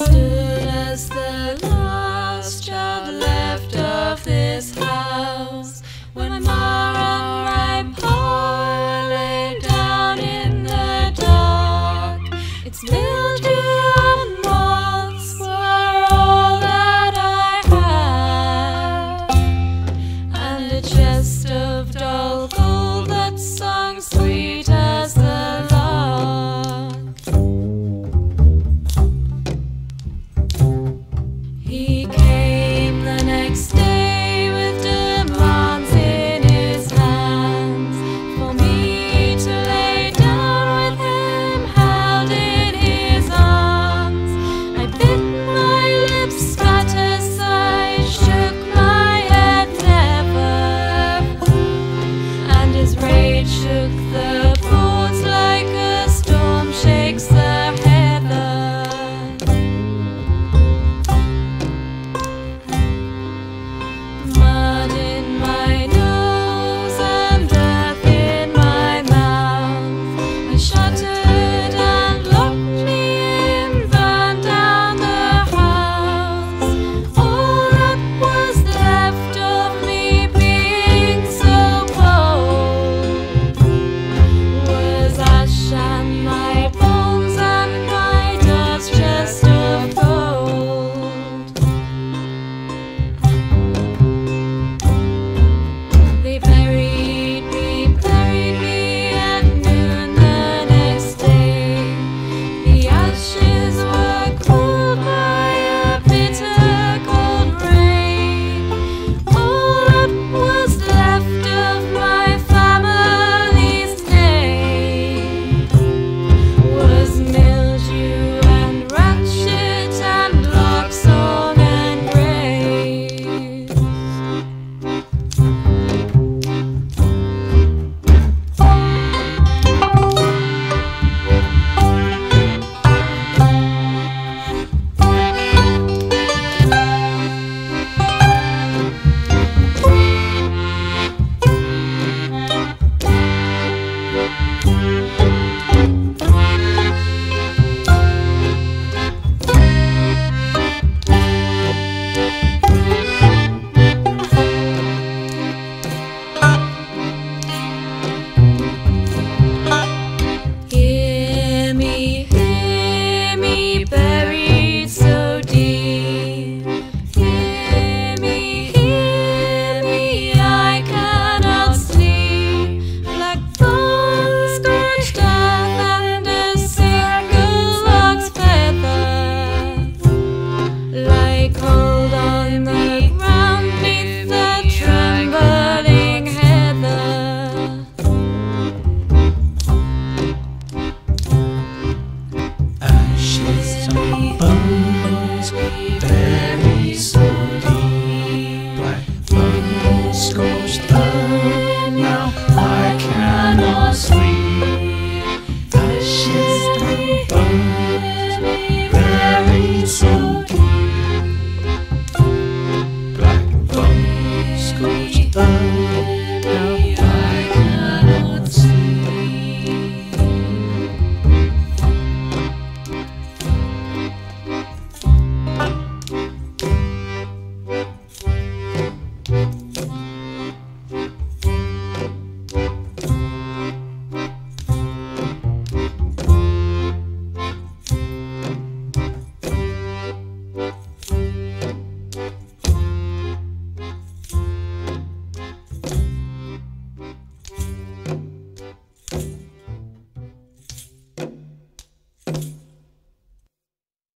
understood.